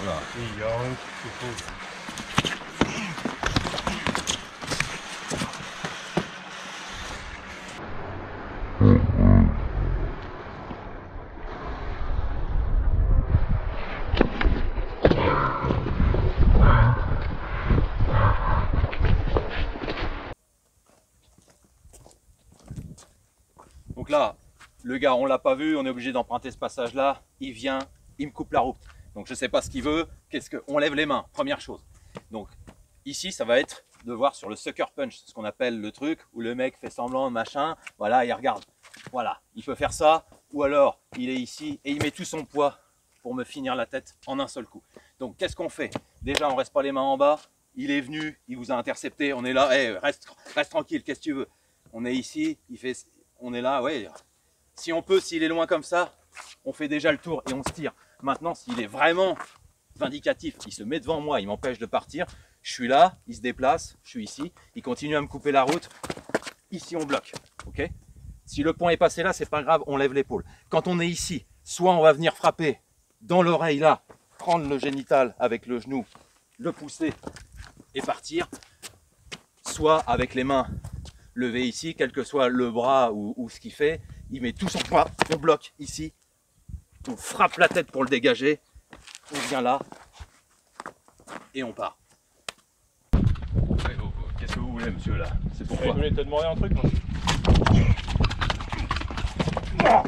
Voilà. Il y a rien qui se pose. Donc là, le gars, on l'a pas vu, on est obligé d'emprunter ce passage-là. Il vient, il me coupe la route. Donc je sais pas ce qu'il veut. Qu'est-ce que... On lève les mains, première chose. Donc ici, ça va être de voir sur le sucker punch, ce qu'on appelle le truc où le mec fait semblant, machin. Voilà, il regarde. Voilà, il peut faire ça. Ou alors, il est ici et il met tout son poids pour me finir la tête en un seul coup. Donc qu'est-ce qu'on fait? Déjà, on reste pas les mains en bas. Il est venu, il vous a intercepté. On est là, hey, reste tranquille, qu'est-ce que tu veux? On est ici, il fait... On est là, ouais. Si on peut, s'il est loin comme ça, on fait déjà le tour et on se tire. Maintenant, s'il est vraiment vindicatif, il se met devant moi, il m'empêche de partir. Je suis là, il se déplace, je suis ici. Il continue à me couper la route. Ici, on bloque. Okay ? Si le point est passé là, c'est pas grave, on lève l'épaule. Quand on est ici, soit on va venir frapper dans l'oreille là, prendre le génital avec le genou, le pousser et partir. Soit avec les mains levé ici, quel que soit le bras ou ce qu'il fait, il met tout son poids, on bloque ici, on frappe la tête pour le dégager, on vient là, et on part. Qu'est-ce que vous voulez, monsieur, là? C'est pourquoi? Je voulais te demander un truc, moi.